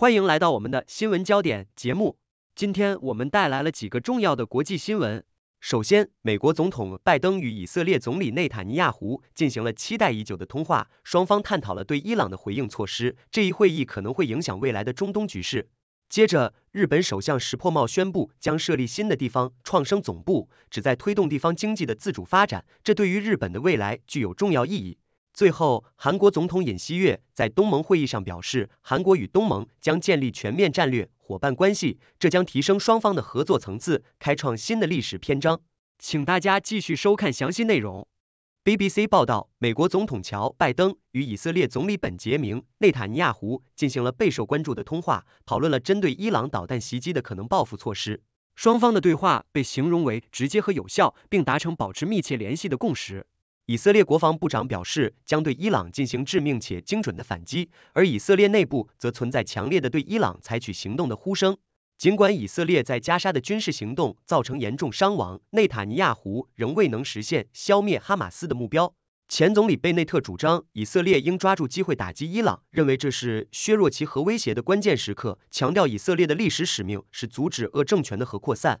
欢迎来到我们的新闻焦点节目。今天我们带来了几个重要的国际新闻。首先，美国总统拜登与以色列总理内塔尼亚胡进行了期待已久的通话，双方探讨了对伊朗的回应措施，这一会议可能会影响未来的中东局势。接着，日本首相石破茂宣布将设立新的地方创生总部，旨在推动地方经济的自主发展，这对于日本的未来具有重要意义。最后，韩国总统尹锡悦在东盟会议上表示，韩国与东盟将建立全面战略伙伴关系，这将提升双方的合作层次，开创新的历史篇章。请大家继续收看详细内容。BBC 报道，美国总统乔·拜登与以色列总理本杰明·内塔尼亚胡进行了备受关注的通话，讨论了针对伊朗导弹袭击的可能报复措施。双方的对话被形容为直接和有效，并达成保持密切联系的共识。以色列国防部长表示，将对伊朗进行致命且精准的反击，而以色列内部则存在强烈的对伊朗采取行动的呼声。尽管以色列在加沙的军事行动造成严重伤亡，内塔尼亚胡仍未能实现消灭哈马斯的目标。前总理贝内特主张以色列应抓住机会打击伊朗，认为这是削弱其核威胁的关键时刻，强调以色列的历史使命是阻止恶政权的核扩散。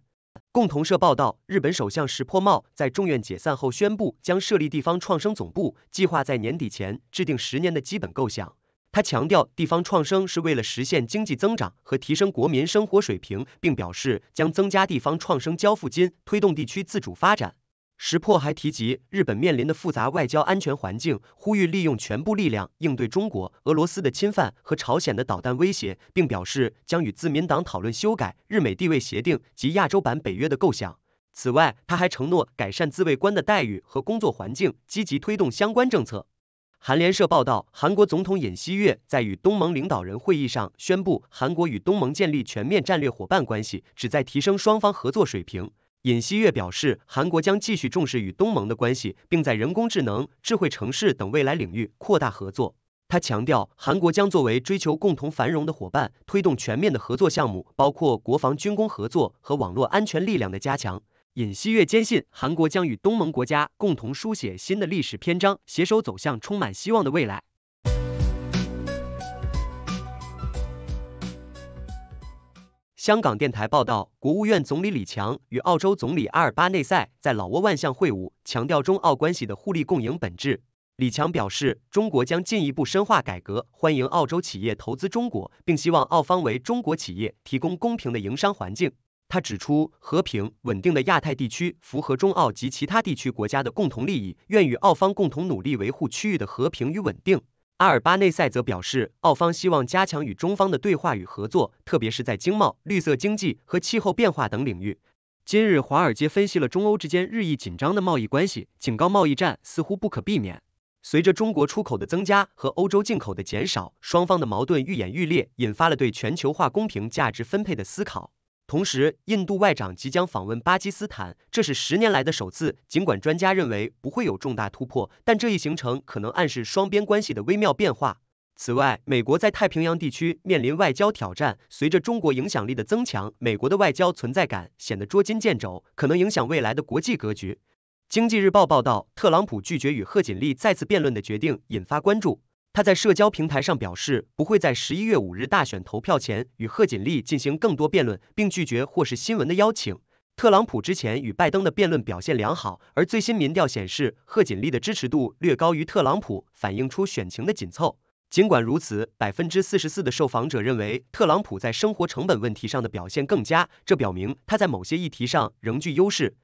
共同社报道，日本首相石破茂在众院解散后宣布将设立地方创生总部，计划在年底前制定10年的基本构想。他强调，地方创生是为了实现经济增长和提升国民生活水平，并表示将增加地方创生交付金，推动地区自主发展。石破还提及日本面临的复杂外交安全环境，呼吁利用全部力量应对中国、俄罗斯的侵犯和朝鲜的导弹威胁，并表示将与自民党讨论修改日美地位协定及亚洲版北约的构想。此外，他还承诺改善自卫官的待遇和工作环境，积极推动相关政策。韩联社报道，韩国总统尹锡悦在与东盟领导人会议上宣布，韩国与东盟建立全面战略伙伴关系，旨在提升双方合作水平。尹锡悦表示，韩国将继续重视与东盟的关系，并在人工智能、智慧城市等未来领域扩大合作。他强调，韩国将作为追求共同繁荣的伙伴，推动全面的合作项目，包括国防军工合作和网络安全力量的加强。尹锡悦坚信，韩国将与东盟国家共同书写新的历史篇章，携手走向充满希望的未来。香港电台报道，国务院总理李强与澳洲总理阿尔巴内塞在老挝万象会晤，强调中澳关系的互利共赢本质。李强表示，中国将进一步深化改革，欢迎澳洲企业投资中国，并希望澳方为中国企业提供公平的营商环境。他指出，和平稳定的亚太地区符合中澳及其他地区国家的共同利益，愿与澳方共同努力维护区域的和平与稳定。阿尔巴内塞则表示，澳方希望加强与中方的对话与合作，特别是在经贸、绿色经济和气候变化等领域。今日华尔街分析了中欧之间日益紧张的贸易关系，警告贸易战似乎不可避免。随着中国出口的增加和欧洲进口的减少，双方的矛盾愈演愈烈，引发了对全球化公平价值分配的思考。同时，印度外长即将访问巴基斯坦，这是10年来的首次。尽管专家认为不会有重大突破，但这一行程可能暗示双边关系的微妙变化。此外，美国在太平洋地区面临外交挑战，随着中国影响力的增强，美国的外交存在感显得捉襟见肘，可能影响未来的国际格局。经济日报报道，特朗普拒绝与贺锦丽再次辩论的决定引发关注。他在社交平台上表示，不会在11月5日大选投票前与贺锦丽进行更多辩论，并拒绝或是新闻的邀请。特朗普之前与拜登的辩论表现良好，而最新民调显示，贺锦丽的支持度略高于特朗普，反映出选情的紧凑。尽管如此， 44% 的受访者认为特朗普在生活成本问题上的表现更佳，这表明他在某些议题上仍具优势。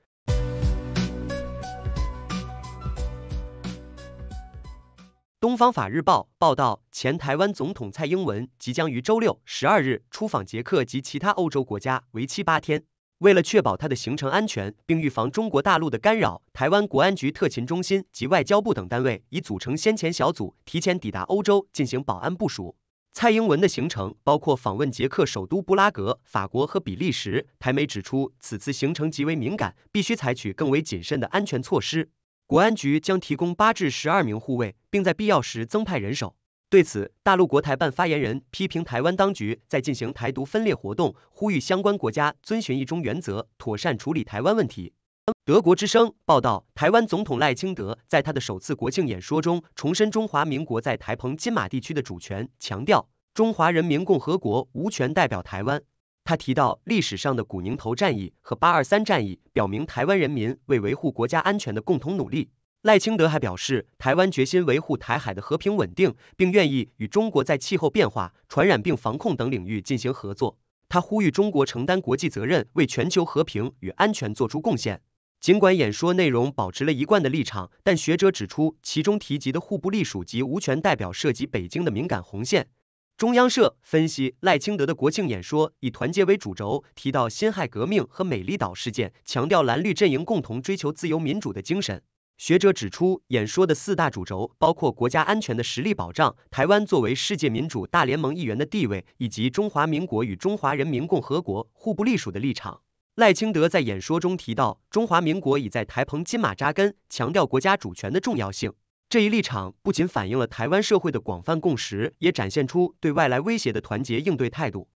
东方法日报报道，前台湾总统蔡英文即将于周六12日出访捷克及其他欧洲国家，为期8天。为了确保他的行程安全，并预防中国大陆的干扰，台湾国安局特勤中心及外交部等单位已组成先前小组，提前抵达欧洲进行保安部署。蔡英文的行程包括访问捷克首都布拉格、法国和比利时。台媒指出，此次行程极为敏感，必须采取更为谨慎的安全措施。国安局将提供8至12名护卫，并在必要时增派人手。对此，大陆国台办发言人批评台湾当局在进行台独分裂活动，呼吁相关国家遵循一中原则，妥善处理台湾问题。德国之声报道，台湾总统赖清德在他的首次国庆演说中重申中华民国在台澎金马地区的主权，强调中华人民共和国无权代表台湾。他提到，历史上的古宁头战役和823战役表明台湾人民为维护国家安全的共同努力。赖清德还表示，台湾决心维护台海的和平稳定，并愿意与中国在气候变化、传染病防控等领域进行合作。他呼吁中国承担国际责任，为全球和平与安全做出贡献。尽管演说内容保持了一贯的立场，但学者指出，其中提及的互不隶属及无权代表涉及北京的敏感红线。中央社分析，赖清德的国庆演说以团结为主轴，提到辛亥革命和美丽岛事件，强调蓝绿阵营共同追求自由民主的精神。学者指出，演说的四大主轴包括国家安全的实力保障、台湾作为世界民主大联盟一员的地位，以及中华民国与中华人民共和国互不隶属的立场。赖清德在演说中提到，中华民国已在台澎金马扎根，强调国家主权的重要性。这一立场不仅反映了台湾社会的广泛共识，也展现出对外来威胁的团结应对态度。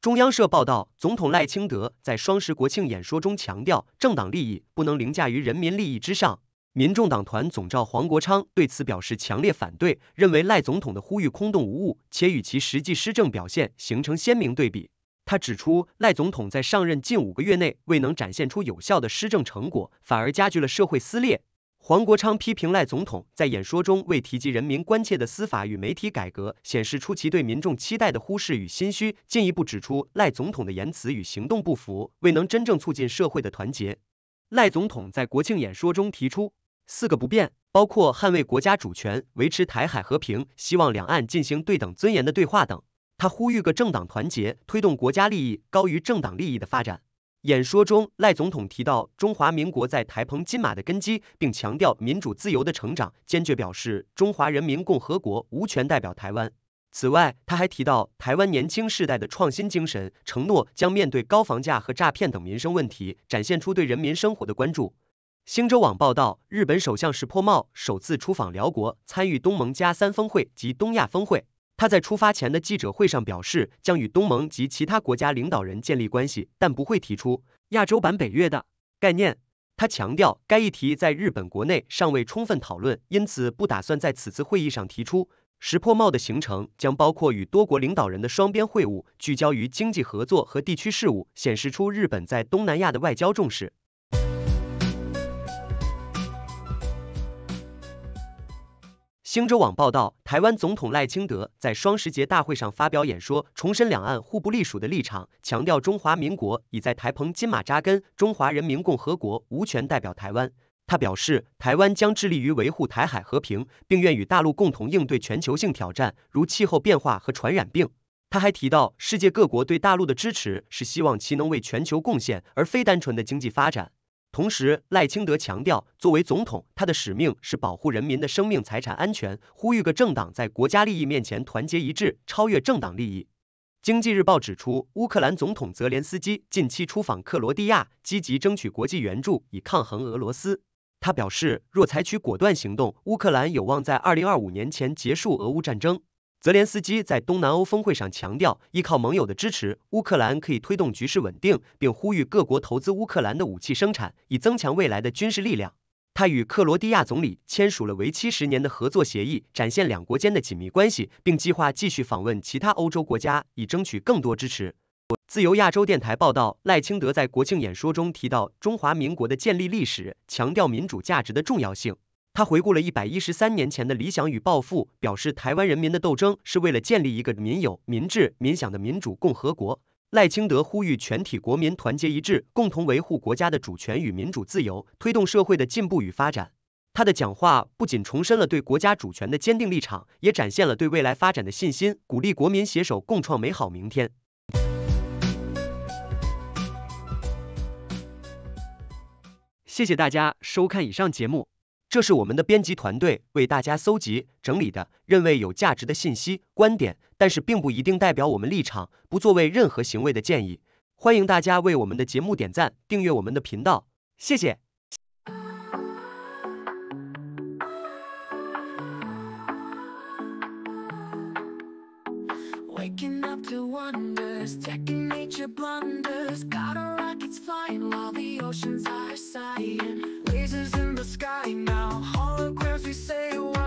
中央社报道，总统赖清德在双十国庆演说中强调，政党利益不能凌驾于人民利益之上。民众党团总召黄国昌对此表示强烈反对，认为赖总统的呼吁空洞无物，且与其实际施政表现形成鲜明对比。他指出，赖总统在上任近5个月内未能展现出有效的施政成果，反而加剧了社会撕裂。黄国昌批评赖总统在演说中未提及人民关切的司法与媒体改革，显示出其对民众期待的忽视与心虚，进一步指出赖总统的言辞与行动不符，未能真正促进社会的团结。赖总统在国庆演说中提出4个不变，包括捍卫国家主权、维持台海和平、希望两岸进行对等尊严的对话等。他呼吁各政党团结，推动国家利益高于政党利益的发展。演说中，赖总统提到中华民国在台澎金马的根基，并强调民主自由的成长，坚决表示中华人民共和国无权代表台湾。此外，他还提到台湾年轻世代的创新精神，承诺将面对高房价和诈骗等民生问题，展现出对人民生活的关注。星洲网报道，日本首相石破茂首次出访辽国，参与东盟+3峰会及东亚峰会。他在出发前的记者会上表示，将与东盟及其他国家领导人建立关系，但不会提出亚洲版北约的概念。他强调，该议题在日本国内尚未充分讨论，因此不打算在此次会议上提出。石破茂的行程将包括与多国领导人的双边会晤，聚焦于经济合作和地区事务，显示出日本在东南亚的外交重视。星洲网报道，台湾总统赖清德在双十节大会上发表演说，重申两岸互不隶属的立场，强调中华民国已在台澎金马扎根，中华人民共和国无权代表台湾。他表示，台湾将致力于维护台海和平，并愿与大陆共同应对全球性挑战，如气候变化和传染病。他还提到，世界各国对大陆的支持是希望其能为全球贡献，而非单纯的经济发展。同时，赖清德强调，作为总统，他的使命是保护人民的生命财产安全，呼吁各政党在国家利益面前团结一致，超越政党利益。经济日报指出，乌克兰总统泽连斯基近期出访克罗地亚，积极争取国际援助以抗衡俄罗斯。他表示，若采取果断行动，乌克兰有望在2025年前结束俄乌战争。泽连斯基在东南欧峰会上强调，依靠盟友的支持，乌克兰可以推动局势稳定，并呼吁各国投资乌克兰的武器生产，以增强未来的军事力量。他与克罗地亚总理签署了为期10年的合作协议，展现两国间的紧密关系，并计划继续访问其他欧洲国家，以争取更多支持。自由亚洲电台报道，赖清德在国庆演说中提到中华民国的建立历史，强调民主价值的重要性。他回顾了113年前的理想与抱负，表示台湾人民的斗争是为了建立一个民有、民治、民享的民主共和国。赖清德呼吁全体国民团结一致，共同维护国家的主权与民主自由，推动社会的进步与发展。他的讲话不仅重申了对国家主权的坚定立场，也展现了对未来发展的信心，鼓励国民携手共创美好明天。谢谢大家收看以上节目。这是我们的编辑团队为大家搜集、整理的，认为有价值的信息、观点，但是并不一定代表我们立场，不作为任何行为的建议。欢迎大家为我们的节目点赞、订阅我们的频道，谢谢。wonders, checking nature blunders. Got our rockets flying while the oceans are sighing. Lasers in the sky now, holograms we say.